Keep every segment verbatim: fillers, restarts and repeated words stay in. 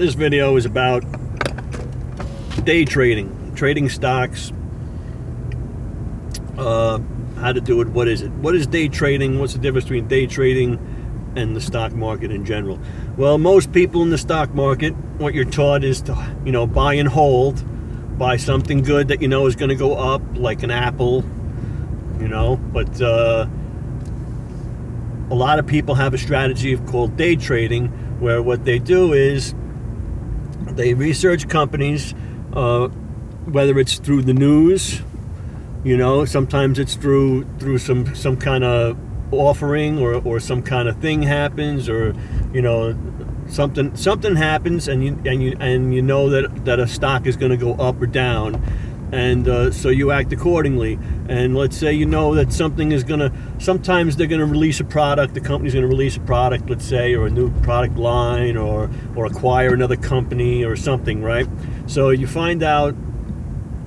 This video is about day trading, trading stocks, uh, how to do it, what is it? What is day trading? What's the difference between day trading and the stock market in general? Well, most people in the stock market, what you're taught is to, you know, buy and hold, buy something good that you know is going to go up, like an Apple, you know, but uh, a lot of people have a strategy called day trading, where what they do is they research companies, uh, whether it's through the news, you know, sometimes it's through through some some kind of offering, or or some kind of thing happens, or you know, something something happens, and you and you and you know that that a stock is going to go up or down, and uh, so you act accordingly. And let's say you know that something is gonna, sometimes they're gonna release a product, the company's gonna release a product, let's say, or a new product line, or or acquire another company or something, right? So you find out,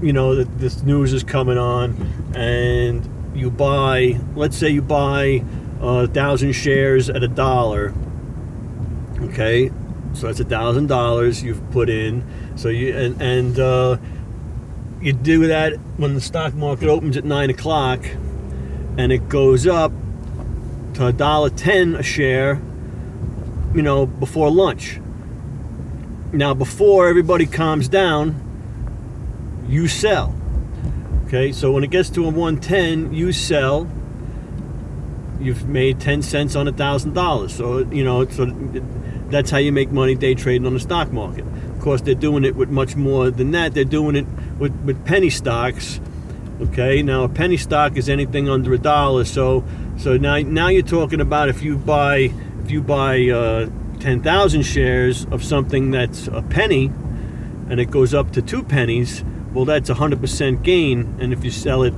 you know, that this news is coming on, and you buy, let's say you buy a thousand shares at a dollar, okay? So that's a thousand dollars you've put in. So you, and, and uh, you do that when the stock market opens at nine o'clock, and it goes up to a dollar ten a share, you know, before lunch. Now, before everybody calms down, you sell. Okay, so when it gets to a one ten, you sell. You've made ten cents on a thousand dollars. So you know, so that's how you make money day trading on the stock market. Of course, they're doing it with much more than that. They're doing it with, with penny stocks. Okay, now a penny stock is anything under a dollar, so so now now you're talking about, if you buy if you buy uh, ten thousand shares of something that's a penny, and it goes up to two pennies, well, that's a hundred percent gain, and if you sell it,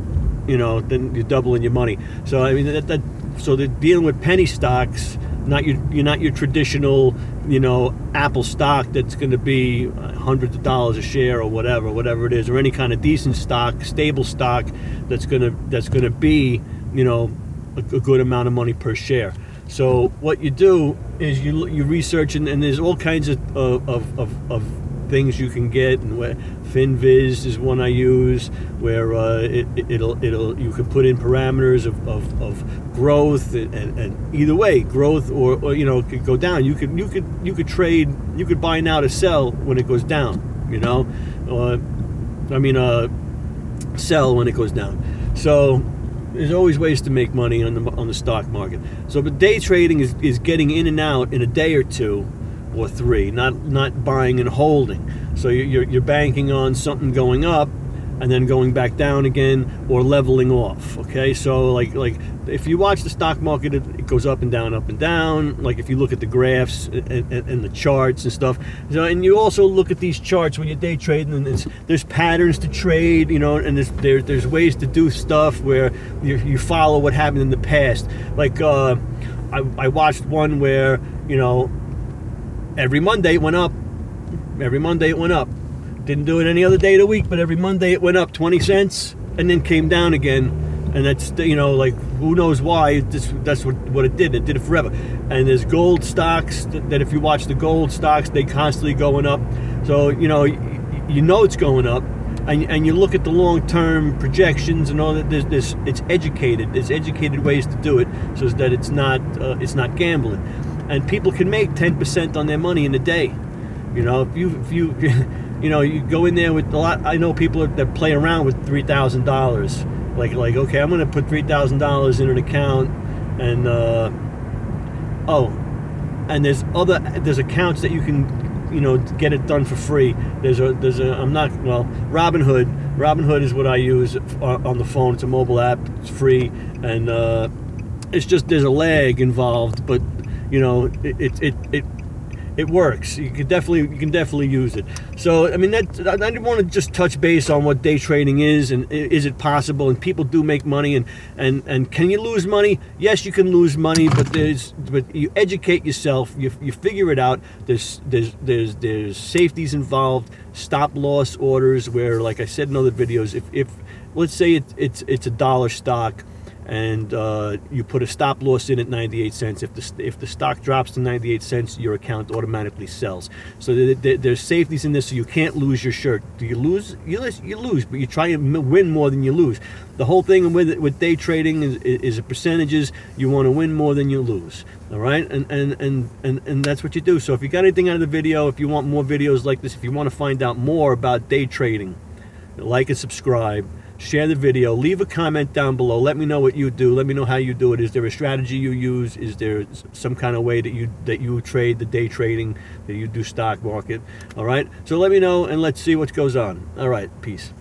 you know, then you're doubling your money. So I mean, that, that so they're dealing with penny stocks, not your you're not your traditional, you know, Apple stock that's going to be hundreds of dollars a share, or whatever, whatever it is, or any kind of decent stock, stable stock that's gonna that's gonna be, you know, a, a good amount of money per share. So what you do is you you research, and, and there's all kinds of of, of of things you can get, and where FinViz is one I use, where uh, it, it'll it'll you can put in parameters of of, of growth, and, and, and either way, growth or, or you know, could go down. You could you could you could trade. You could buy now to sell when it goes down. You know, uh, I mean, uh, sell when it goes down. So there's always ways to make money on the on the stock market. So, but day trading is is getting in and out in a day or two or three. Not not buying and holding. So you're you're banking on something going up and then going back down again, or leveling off. Okay, so like like if you watch the stock market, it, it goes up and down, up and down. Like if you look at the graphs and, and, and the charts and stuff. So, and you also look at these charts when you're day trading, and it's, there's patterns to trade, you know, and there's there, there's ways to do stuff where you, you follow what happened in the past. Like uh, I, I watched one where, you know, every Monday it went up, every Monday it went up. Didn't do it any other day of the week, but every Monday it went up twenty cents and then came down again. And that's, you know, like, who knows why, this, that's what, what it did. It did it forever. And there's gold stocks that, that if you watch the gold stocks, they constantly going up. So, you know, you know it's going up. And, and you look at the long-term projections and all that. There's this, it's educated. There's educated ways to do it, so that it's not, uh, it's not gambling. And people can make ten percent on their money in a day. You know, if you, if you, you know, you go in there with a lot. I know people that play around with three thousand dollars. Like, like, okay, I'm gonna put three thousand dollars in an account, and uh, oh, and there's other, there's accounts that you can, you know, get it done for free. There's a, there's a, I'm not, well, Robinhood. Robinhood is what I use on the phone. It's a mobile app. It's free, and uh, it's just there's a lag involved, but you know, it, it, it. it It works. You can definitely you can definitely use it. So I mean, that I didn't want to just touch base on what day trading is, and is it possible? And people do make money, and and and can you lose money? Yes, you can lose money, but there's but you educate yourself. You you figure it out. There's there's there's there's safeties involved. Stop loss orders, where, like I said in other videos, if if let's say it, it's it's a dollar stock, and uh, you put a stop loss in at ninety-eight cents. If the, if the stock drops to ninety-eight cents, your account automatically sells. So th th there's safeties in this, so you can't lose your shirt. Do you lose? You lose, you lose, but you try and win more than you lose. The whole thing with, with day trading is, is percentages. You want to win more than you lose, all right? And, and, and, and, and that's what you do. So if you got anything out of the video, if you want more videos like this, if you want to find out more about day trading, like and subscribe. Share the video, leave a comment down below, let me know what you do, let me know how you do it. Is there a strategy you use? Is there some kind of way that you that you trade the day trading, that you do stock market? All right, so let me know and let's see what goes on. All right, peace.